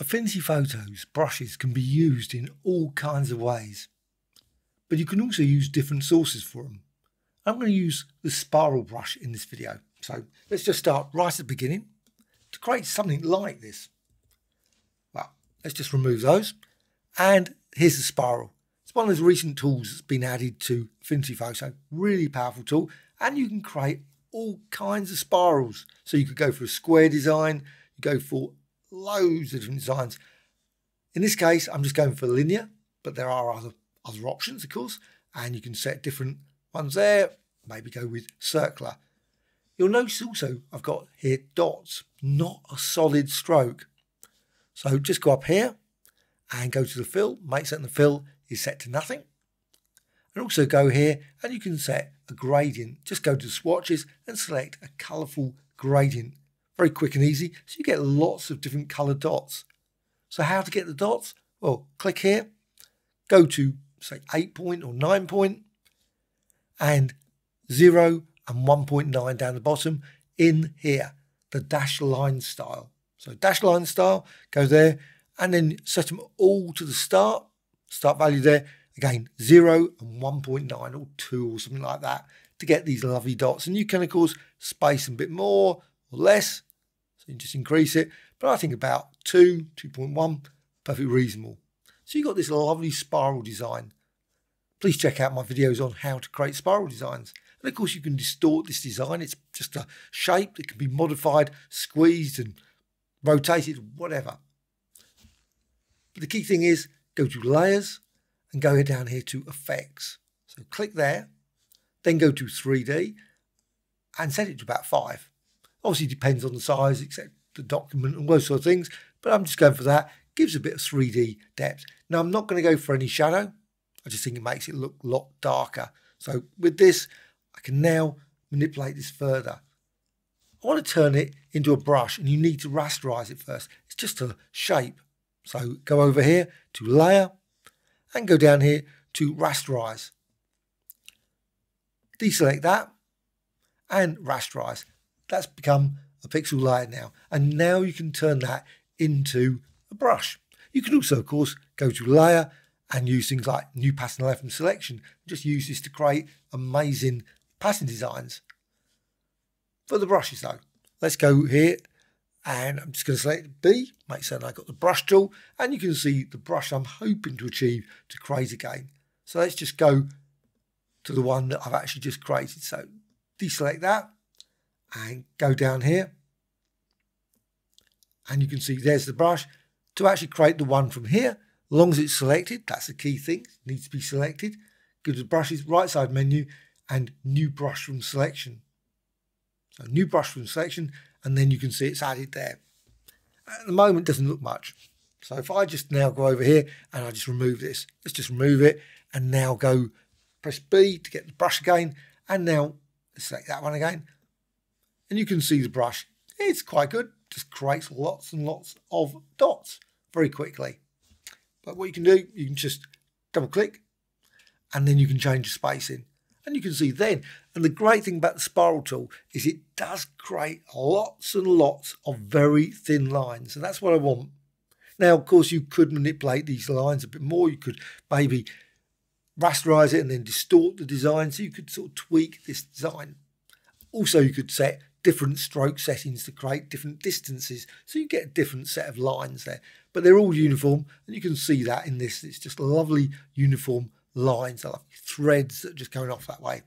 Affinity Photo's brushes can be used in all kinds of ways, but you can also use different sources for them. I'm going to use the spiral brush in this video. So let's just start right at the beginning to create something like this. Well, let's just remove those. And here's the spiral. It's one of those recent tools that's been added to Affinity Photo. Really powerful tool. And you can create all kinds of spirals. So you could go for a square design, you go for loads of different designs. In this case, I'm just going for linear, but there are other options, of course. And you can set different ones there, maybe go with circular. You'll notice also I've got here dots, not a solid stroke. So just go up here and go to the fill, make certain the fill is set to nothing. And also go here and you can set a gradient. Just go to swatches and select a colourful gradient. Very quick and easy, so you get lots of different colour dots. So how to get the dots? Well, click here, go to say 8 point or 9 point, and 0 and 1.9 down the bottom in here, the dashed line style. So dashed line style, go there and then set them all to the start value there. Again, 0 and 1.9 or 2 or something like that to get these lovely dots. And you can, of course, space a bit more or less. So you just increase it. But I think about 2, 2.1, perfectly reasonable. So you've got this lovely spiral design. Please check out my videos on how to create spiral designs. And of course you can distort this design. It's just a shape that can be modified, squeezed and rotated, whatever. But the key thing is go to layers and go down here to effects. So click there, then go to 3D and set it to about 5. Obviously it depends on the size, except the document and those sort of things. But I'm just going for that. Gives a bit of 3D depth. Now I'm not going to go for any shadow. I just think it makes it look a lot darker. So with this, I can now manipulate this further. I want to turn it into a brush and you need to rasterize it first. It's just a shape. So go over here to layer and go down here to rasterize. Deselect that and rasterize. That's become a pixel layer now. And now you can turn that into a brush. You can also, of course, go to layer and use things like new pattern layer from selection. Just use this to create amazing pattern designs. For the brushes though, let's go here and I'm just going to select B, make sure I got the brush tool, and you can see the brush I'm hoping to achieve to create again. So let's just go to the one that I've actually just created. So deselect that and go down here. And you can see there's the brush. To actually create the one from here, as long as it's selected, that's the key thing, it needs to be selected. Go to the brushes, right side menu, and new brush from selection. So new brush from selection, and then you can see it's added there. At the moment, it doesn't look much. So if I just now go over here and I just remove this, let's just remove it, and now go press B to get the brush again, and now select that one again. And you can see the brush, it's quite good, just creates lots and lots of dots very quickly. But what you can do, you can just double click and then you can change the spacing. And you can see then, and the great thing about the spiral tool is it does create lots and lots of very thin lines. And that's what I want. Now, of course, you could manipulate these lines a bit more. You could maybe rasterize it and then distort the design. So you could sort of tweak this design. Also, you could set different stroke settings to create different distances. So you get a different set of lines there. But they're all uniform, and you can see that in this. It's just lovely uniform lines, lovely threads that are just going off that way.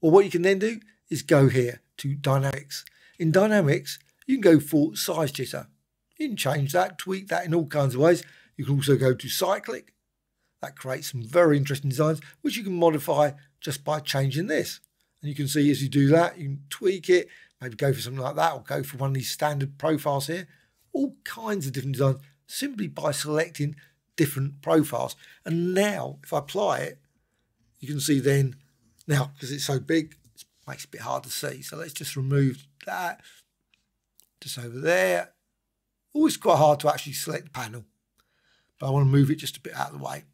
Well, what you can then do is go here to Dynamics. In Dynamics, you can go for Size Jitter. You can change that, tweak that in all kinds of ways. You can also go to Cyclic. That creates some very interesting designs, which you can modify just by changing this. And you can see as you do that, you can tweak it, maybe go for something like that, or go for one of these standard profiles here. All kinds of different designs simply by selecting different profiles. And now if I apply it, you can see then, now because it's so big, it makes it a bit hard to see. So let's just remove that just over there. Always quite hard to actually select the panel, but I want to move it just a bit out of the way.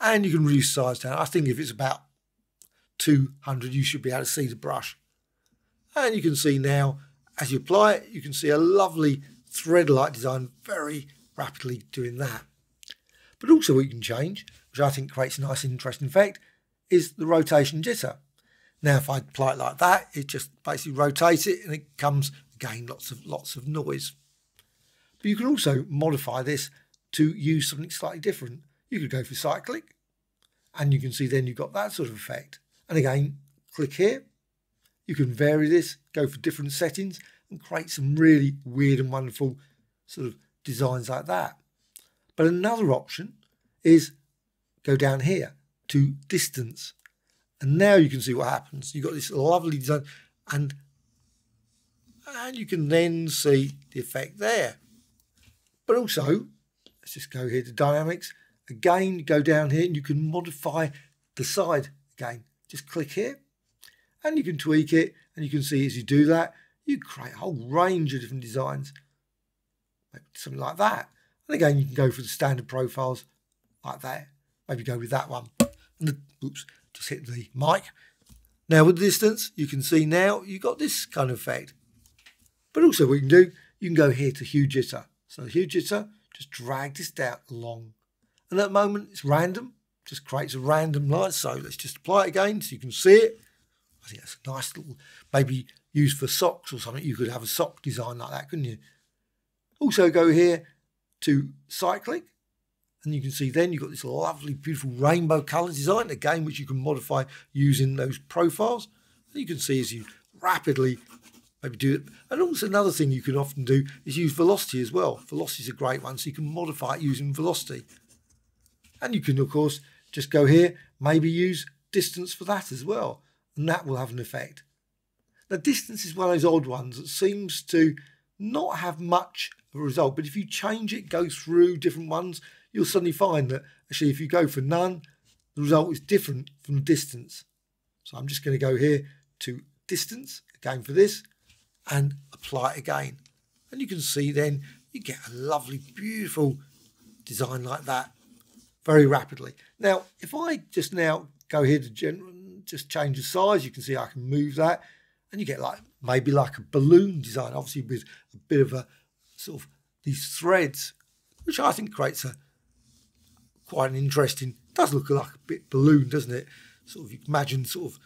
And you can reduce size down. I think if it's about 200, you should be able to see the brush. And you can see now as you apply it, you can see a lovely thread-like design very rapidly doing that. But also what you can change, which I think creates a nice interesting effect, is the rotation jitter. Now if I apply it like that, it just basically rotates it and it comes, again, lots of noise. But you can also modify this to use something slightly different. You could go for cyclic, and you can see then you've got that sort of effect. And again, click here. You can vary this, go for different settings, and create some really weird and wonderful sort of designs like that. But another option is go down here to distance. And now you can see what happens. You've got this lovely design, and you can then see the effect there. But also, let's just go here to dynamics. Again, go down here and you can modify the side again. Just click here and you can tweak it. And you can see as you do that, you create a whole range of different designs. Maybe something like that. And again, you can go for the standard profiles like that. Maybe go with that one. And the, oops, just hit the mic. Now with the distance, you can see now you've got this kind of effect. But also what you can do, you can go here to hue jitter. So hue jitter, just drag this down along. And at the moment, it's random, just creates a random light. So let's just apply it again so you can see it. I think that's a nice little, maybe used for socks or something. You could have a sock design like that, couldn't you? Also go here to cyclic, and you can see then you've got this lovely, beautiful rainbow colours design, again, which you can modify using those profiles. And you can see as you rapidly maybe do it. And also another thing you can often do is use velocity as well. Velocity is a great one, so you can modify it using velocity. And you can, of course, just go here, maybe use distance for that as well. And that will have an effect. Now, distance is one of those odd ones that seems to not have much of a result. But if you change it, go through different ones, you'll suddenly find that, actually, if you go for none, the result is different from distance. So I'm just going to go here to distance, again for this, and apply it again. And you can see then you get a lovely, beautiful design like that. Very rapidly. Now, if I just now go here to general, just change the size, you can see I can move that, and you get like maybe like a balloon design, obviously with a bit of a sort of these threads, which I think creates a quite an interesting. Does look like a bit balloon, doesn't it? Sort of you imagine sort of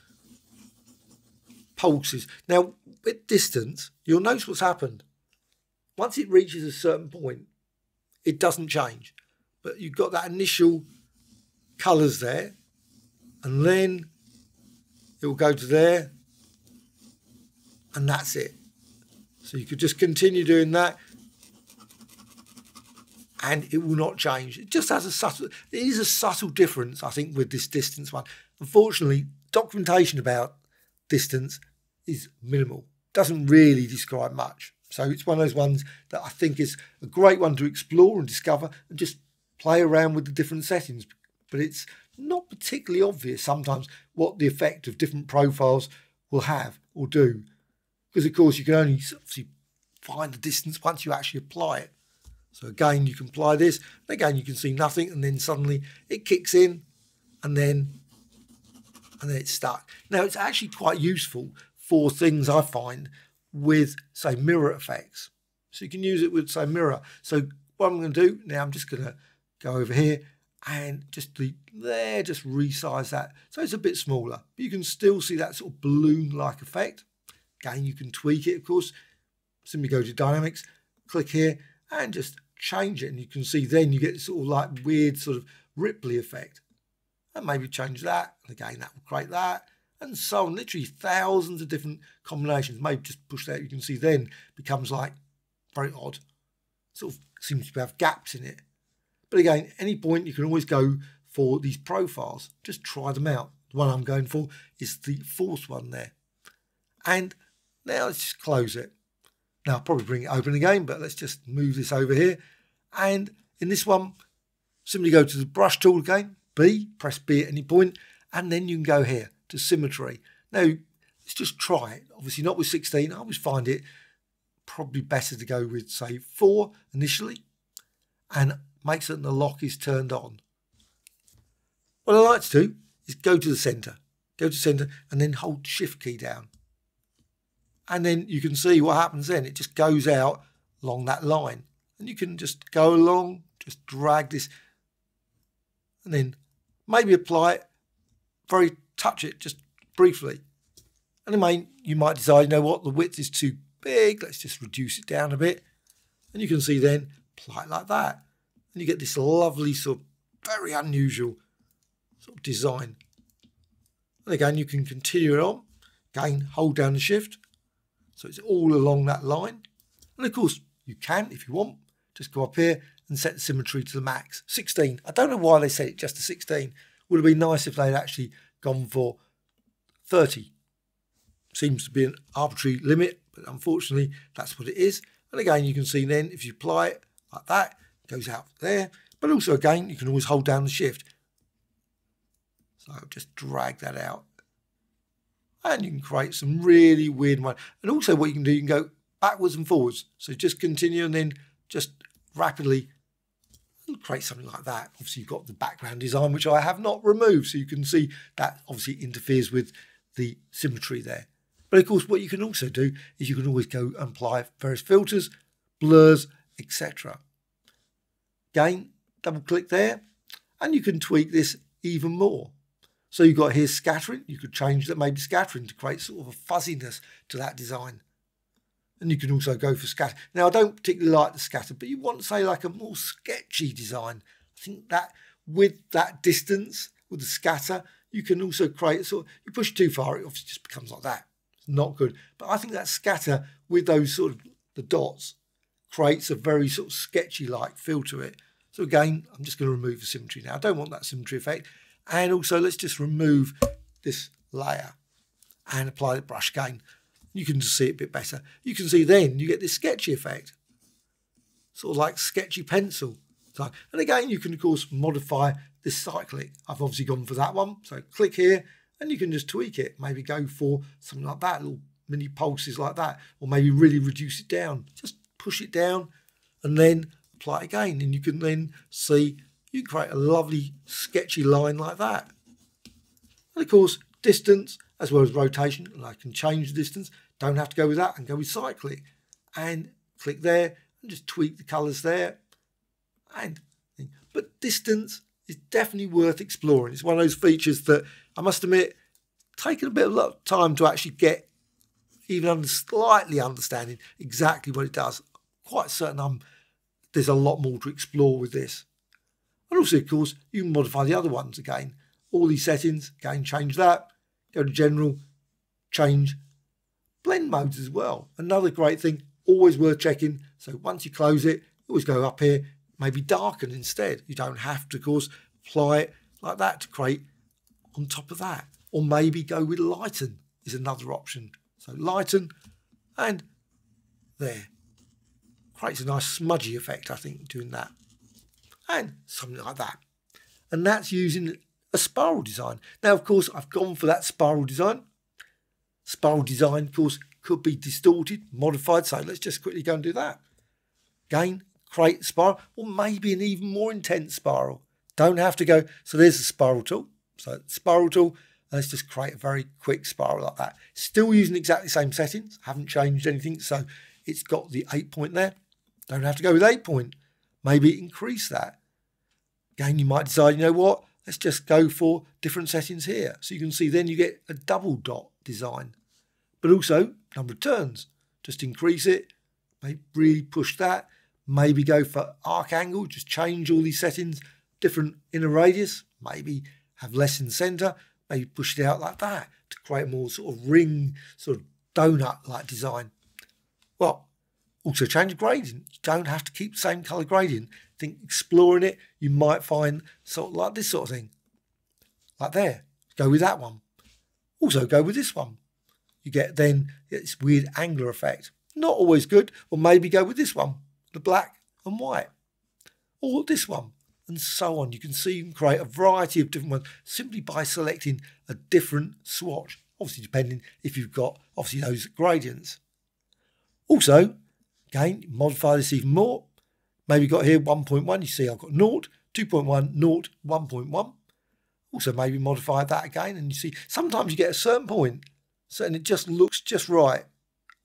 pulses. Now, with distance, you'll notice what's happened. Once it reaches a certain point, it doesn't change. But you've got that initial colours there, and then it will go to there, and that's it. So you could just continue doing that, and it will not change. It just has a subtle, it is a subtle difference, I think, with this distance one. Unfortunately, documentation about distance is minimal, doesn't really describe much. So it's one of those ones that I think is a great one to explore and discover and just play around with the different settings, but it's not particularly obvious sometimes what the effect of different profiles will have or do, because of course you can only obviously find the distance once you actually apply it. So again, you can apply this, and again you can see nothing, and then suddenly it kicks in, and then it's stuck. Now it's actually quite useful for things I find with, say, mirror effects. So you can use it with, say, mirror. So what I'm going to do now, I'm just going to go over here and just there, just resize that so it's a bit smaller. But you can still see that sort of balloon-like effect. Again, you can tweak it, of course. Simply go to dynamics, click here, and just change it. And you can see then you get sort of like weird sort of ripply effect. And maybe change that. And again, that will create that. And so on, literally thousands of different combinations. Maybe just push that. You can see then becomes like very odd. Sort of seems to have gaps in it. But again, at any point, you can always go for these profiles. Just try them out. The one I'm going for is the fourth one there. And now let's just close it. Now, I'll probably bring it open again, but let's just move this over here. And in this one, simply go to the brush tool again, B, press B at any point, and then you can go here to symmetry. Now, let's just try it. Obviously, not with 16. I always find it probably better to go with, say, 4 initially, and make certain the lock is turned on. What I like to do is go to the center, and then hold shift key down, and then you can see what happens. Then it just goes out along that line. And you can just go along, just drag this, and then maybe apply it, very touch it just briefly. And then you might decide, you know what, the width is too big, let's just reduce it down a bit. And you can see then, apply it like that. And you get this lovely sort of very unusual sort of design. And again, you can continue it on. Again, hold down the shift. So it's all along that line. And of course, you can, if you want, just go up here and set the symmetry to the max. 16. I don't know why they set it just to 16. Would have been nice if they'd actually gone for 30. Seems to be an arbitrary limit, but unfortunately, that's what it is. And again, you can see then, if you apply it like that, it goes out there. But also, again, you can always hold down the shift. So just drag that out. And you can create some really weird ones. And also what you can do, you can go backwards and forwards. So just continue and then just rapidly create something like that. Obviously, you've got the background design, which I have not removed. So you can see that obviously interferes with the symmetry there. But of course, what you can also do is you can always go and apply various filters, blurs, etc. Again, double click there, and you can tweak this even more. So you've got here scattering. You could change that, maybe scattering to create sort of a fuzziness to that design. And you can also go for scatter. Now, I don't particularly like the scatter, but you want, say, like a more sketchy design. I think that with that distance, with the scatter, you can also create sort of, you push too far, it obviously just becomes like that. It's not good. But I think that scatter with those sort of the dots creates a very sort of sketchy-like feel to it. So again, I'm just going to remove the symmetry now. I don't want that symmetry effect. And also, let's just remove this layer and apply the brush again. You can just see it a bit better. You can see then you get this sketchy effect, sort of like sketchy pencil. And again, you can, of course, modify this cyclic. I've obviously gone for that one. So click here and you can just tweak it. Maybe go for something like that, little mini pulses like that, or maybe really reduce it down. Just push it down and then apply it again. And you can then see you can create a lovely sketchy line like that. And of course, distance as well as rotation. And I can change the distance. Don't have to go with that and go with cyclic. And click there and just tweak the colours there. But distance is definitely worth exploring. It's one of those features that I must admit, taken a bit of time to actually get even slightly understanding exactly what it does. Quite certain there's a lot more to explore with this. And also, of course, you can modify the other ones again. All these settings, again, change that. Go to general, change blend modes as well. Another great thing, always worth checking. So once you close it, always go up here, maybe darken instead. You don't have to, of course, apply it like that to create on top of that. Or maybe go with lighten is another option. So lighten and there. Creates a nice smudgy effect, I think, doing that. And something like that. And that's using a spiral design. Now, of course, I've gone for that spiral design. Spiral design, of course, could be distorted, modified. So let's just quickly go and do that. Again, create spiral, or maybe an even more intense spiral. Don't have to go. So there's the spiral tool. So spiral tool, and let's just create a very quick spiral like that. Still using exactly the same settings. Haven't changed anything. So it's got the 8 point there. Don't have to go with 8 point. Maybe increase that. Again, you might decide, you know what? Let's just go for different settings here. So you can see then you get a double dot design, but also number of turns. Just increase it, maybe really push that, maybe go for arc angle, just change all these settings, different inner radius, maybe have less in the center, maybe push it out like that to create a more sort of ring, sort of donut-like design. Well, also change the gradient. You don't have to keep the same color gradient. I think exploring it, you might find sort of like this sort of thing. Like there. Go with that one. Also go with this one. You get then this weird angular effect. Not always good. Or maybe go with this one. The black and white. Or this one. And so on. You can see you can create a variety of different ones simply by selecting a different swatch. Obviously depending if you've got obviously those gradients. Also, again, modify this even more. Maybe got here 1.1, you see I've got 0, 2.1, 0, 1.1. Also maybe modify that again and you see sometimes you get a certain point and it just looks just right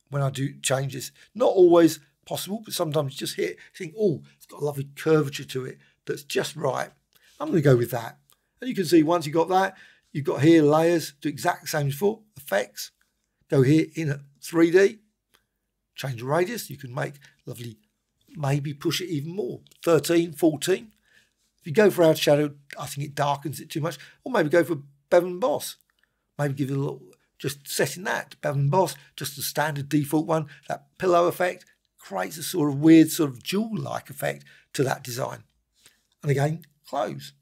when I do change this. Not always, possible, but sometimes you just hit, think, oh, it's got a lovely curvature to it that's just right. I'm going to go with that. And you can see once you've got that, you've got here layers, do exact same as before, effects, go here in 3D, change the radius, you can make lovely, maybe push it even more, 13, 14. If you go for our shadow, I think it darkens it too much, or maybe go for Bevan Boss. Maybe give it a little, just setting that, Bevan Boss, just the standard default one, that pillow effect creates a sort of weird sort of jewel-like effect to that design. And again, close.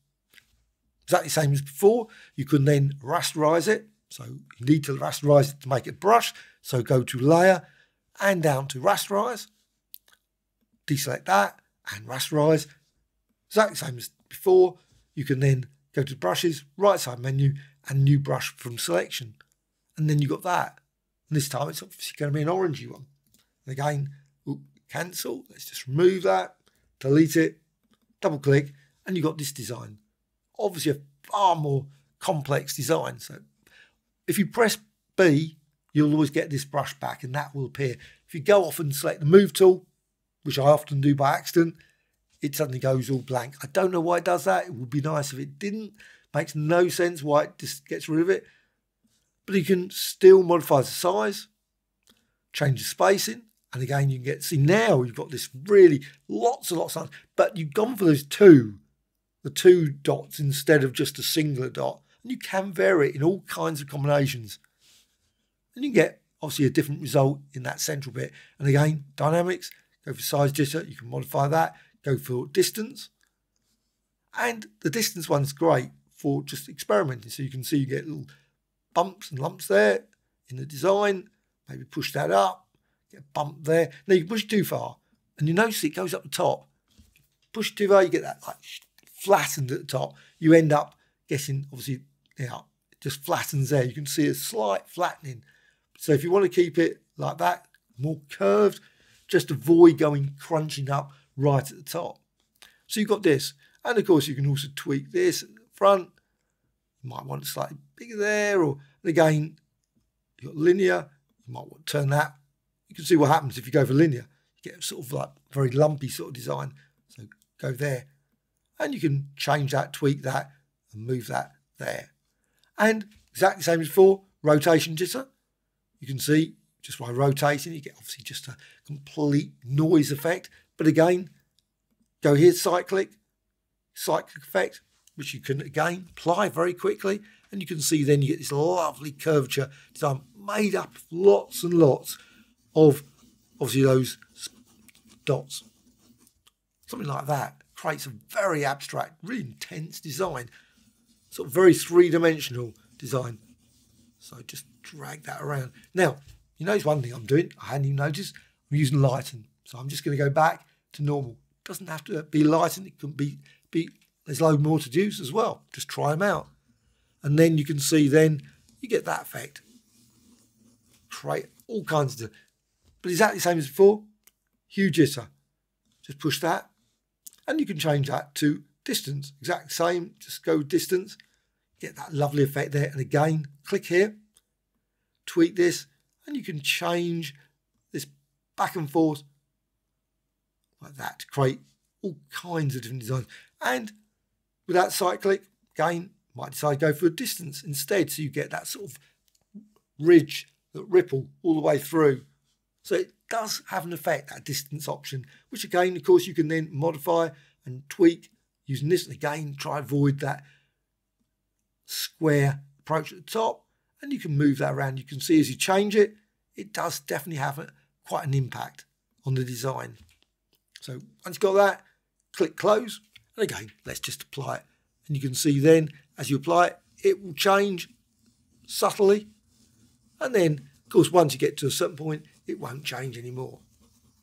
Exactly the same as before. You can then rasterize it. So you need to rasterize it to make it brush. So go to layer and down to rasterize. Deselect that and rasterize. Exactly the same as before. You can then go to brushes, right side menu and new brush from selection. And then you've got that. And this time it's obviously going to be an orangey one. And again, ooh, cancel. Let's just remove that, delete it, double click, and you've got this design. Obviously a far more complex design. So if you press B, you'll always get this brush back and that will appear. If you go off and select the move tool, which I often do by accident, it suddenly goes all blank. I don't know why it does that. It would be nice if it didn't. Makes no sense why it just gets rid of it. But you can still modify the size, change the spacing. And again, you can get, see now you've got this really lots and lots of, but you've gone for those two dots instead of just a singular dot, and you can vary it in all kinds of combinations, and you can get obviously a different result in that central bit. And again, dynamics, go for size jitter, you can modify that, go for distance, and the distance one's great for just experimenting. So you can see you get little bumps and lumps there in the design, maybe push that up, get a bump there. Now you push too far and you notice it goes up the top. Push too far, you get that like flattened at the top, you end up getting obviously, you know, it just flattens there. You can see a slight flattening. So if you want to keep it like that, more curved, just avoid going crunching up right at the top. So you've got this, and of course you can also tweak this at the front. You might want it slightly bigger there, or again, you've got linear. You might want to turn that. You can see what happens if you go for linear. You get sort of like very lumpy sort of design. So go there. And you can change that, tweak that, and move that there. And exactly the same as before, rotation jitter. You can see just by rotating, you get obviously just a complete noise effect. But again, go here, cyclic effect, which you can again apply very quickly. And you can see then you get this lovely curvature design made up of lots and lots of obviously those dots. Something like that. Creates a very abstract, really intense design, sort of very three-dimensional design. So just drag that around. Now, you notice one thing I'm doing, I hadn't even noticed, I'm using lighten. So I'm just going to go back to normal. It doesn't have to be lighten, it can be there's a load more to use as well. Just try them out. And then you can see then you get that effect. Create all kinds of, but exactly the same as before, hue jitter. Just push that. And you can change that to distance, exact same, just go distance, get that lovely effect there. And again, click here, tweak this, and you can change this back and forth like that to create all kinds of different designs. And with that side click, again, might decide to go for a distance instead. So you get that sort of ridge, that ripple all the way through. So it does have an effect, that distance option, which again, of course, you can then modify and tweak using this. And again, try to avoid that square approach at the top, and you can move that around. You can see as you change it, it does definitely have quite an impact on the design. So once you've got that, click close. And again, let's just apply it. And you can see then as you apply it, it will change subtly. And then, of course, once you get to a certain point, it won't change anymore.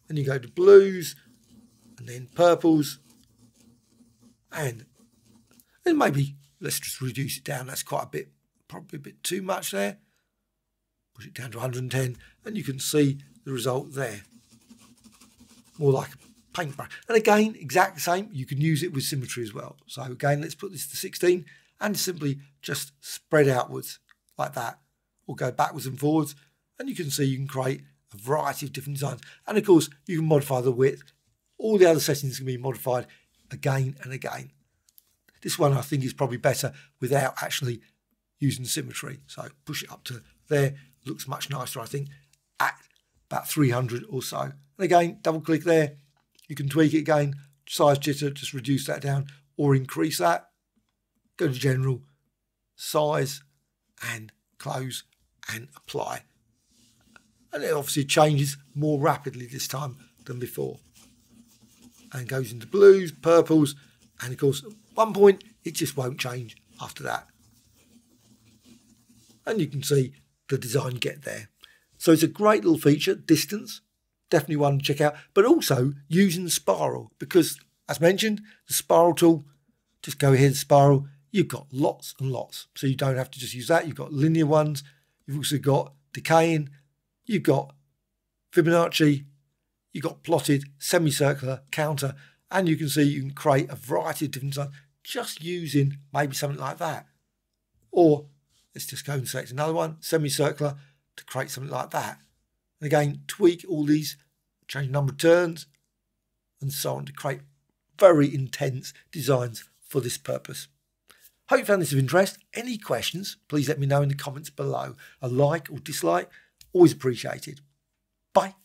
And you go to blues and then purples, and then maybe let's just reduce it down. That's quite a bit, probably a bit too much there. Push it down to 110 and you can see the result there. More like a paintbrush. And again, exact same, you can use it with symmetry as well. So again, let's put this to 16 and simply just spread outwards like that, or go backwards and forwards. And you can see you can create a variety of different designs. And of course, you can modify the width. All the other settings can be modified again and again. This one I think is probably better without actually using symmetry. So push it up to there. Looks much nicer, I think, at about 300 or so. And again, double click there. You can tweak it again. Size jitter, just reduce that down or increase that. Go to general, size, and close and apply. And it obviously changes more rapidly this time than before. And goes into blues, purples, and of course, at one point, it just won't change after that. And you can see the design get there. So it's a great little feature, distance, definitely one to check out, but also using spiral, because as mentioned, the spiral tool, just go ahead and spiral, you've got lots and lots. So you don't have to just use that. You've got linear ones. You've also got decaying. You've got Fibonacci. You've got plotted, semicircular, counter. And you can see you can create a variety of different designs just using maybe something like that. Or let's just go and select another one, semicircular, to create something like that. And again, tweak all these, change the number of turns, and so on to create very intense designs for this purpose. Hope you found this of interest. Any questions, please let me know in the comments below. A like or dislike, always appreciated. Bye.